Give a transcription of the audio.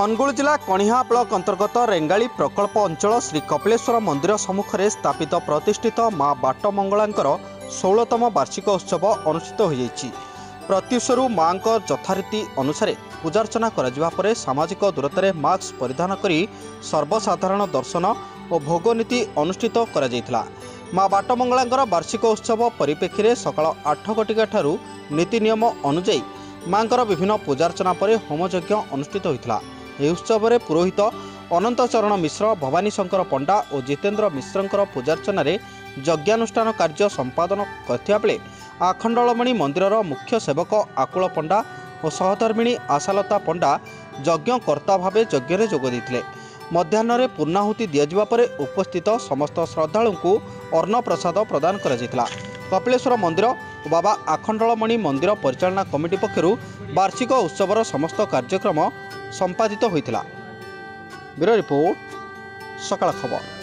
अनुगुल जिला कणिहा ब्लॉक अंतर्गत रेंगाली प्रकल्प अंचल श्रीकपिलेश्वर मंदिर सम्मुखें स्थापित प्रतिष्ठित माँ बाट मंगला 16तम वार्षिक उत्सव अनुष्ठित हो प्रत्यूषरू माँ यथारीति अनुसार पूजार्चना कर सामाजिक दूरत मास्क परिधान कर सर्वसाधारण दर्शन और भोगनीति अनुष्ठित कर माँ बाट मंगला वार्षिक उत्सव परिप्रेक्षी में सका 8 घटिका ठारू नीति नियम अनुजाई माँ विभिन्न पूजार्चना पर होमयज्ञ अनुष्ठित होता। यह उत्सव में पुरोहित अनंतचरण मिश्र, भवानीशंकर पंडा और जितेन्द्र मिश्र पूजार्चन यज्ञानुष्ठान कार्य संपादन करथियाबेले आखंडमणि मंदिर मुख्य सेवक आकुल पंडा और सहधर्मिणी आशालता पंडा यज्ञकर्ता भाव यज्ञ में जोग देते। मध्याह्न पूर्णाहुति दिजावा पर उपस्थित समस्त श्रद्धालु को अन्न प्रसाद प्रदान करा। कपिलेश्वर मंदिर और बाबा आखंडमणि मंदिर परिचालना कमिटी पक्षरू वार्षिक उत्सवर समस्त कार्यक्रम संपादित होता। ब्यूरो रिपोर्ट, सकाळ खबर।